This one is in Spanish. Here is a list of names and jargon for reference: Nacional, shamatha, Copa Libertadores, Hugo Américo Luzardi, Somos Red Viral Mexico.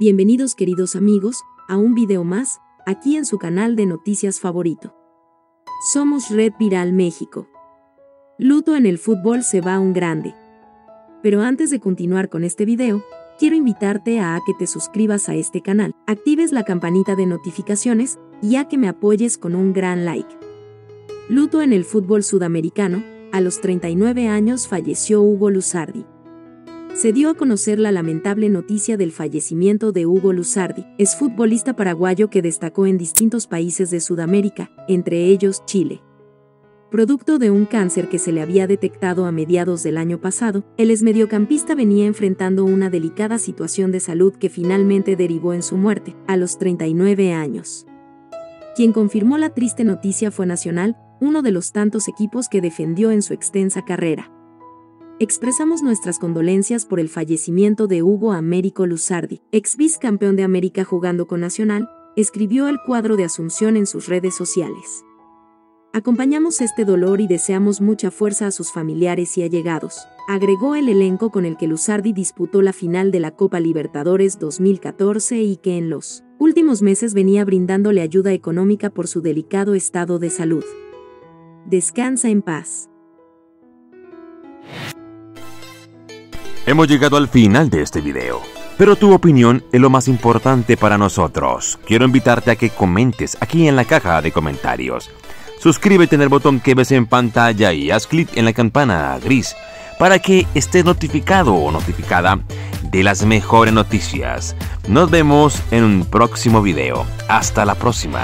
Bienvenidos queridos amigos a un video más, aquí en su canal de noticias favorito. Somos Red Viral México. Luto en el fútbol, se va un grande. Pero antes de continuar con este video, quiero invitarte a que te suscribas a este canal, actives la campanita de notificaciones y a que me apoyes con un gran like. Luto en el fútbol sudamericano, a los 39 años falleció Hugo Luzardi. Se dio a conocer la lamentable noticia del fallecimiento de Hugo Luzardi, exfutbolista paraguayo que destacó en distintos países de Sudamérica, entre ellos Chile. Producto de un cáncer que se le había detectado a mediados del año pasado, el exmediocampista venía enfrentando una delicada situación de salud que finalmente derivó en su muerte, a los 39 años. Quien confirmó la triste noticia fue Nacional, uno de los tantos equipos que defendió en su extensa carrera. Expresamos nuestras condolencias por el fallecimiento de Hugo Américo Luzardi, ex vicecampeón de América jugando con Nacional, escribió el cuadro de Asunción en sus redes sociales. Acompañamos este dolor y deseamos mucha fuerza a sus familiares y allegados, agregó el elenco con el que Luzardi disputó la final de la Copa Libertadores 2014 y que en los últimos meses venía brindándole ayuda económica por su delicado estado de salud. Descansa en paz. Hemos llegado al final de este video, pero tu opinión es lo más importante para nosotros. Quiero invitarte a que comentes aquí en la caja de comentarios. Suscríbete en el botón que ves en pantalla y haz clic en la campana gris para que estés notificado o notificada de las mejores noticias. Nos vemos en un próximo video. Hasta la próxima.